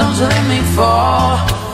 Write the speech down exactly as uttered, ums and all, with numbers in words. shadows let me fall.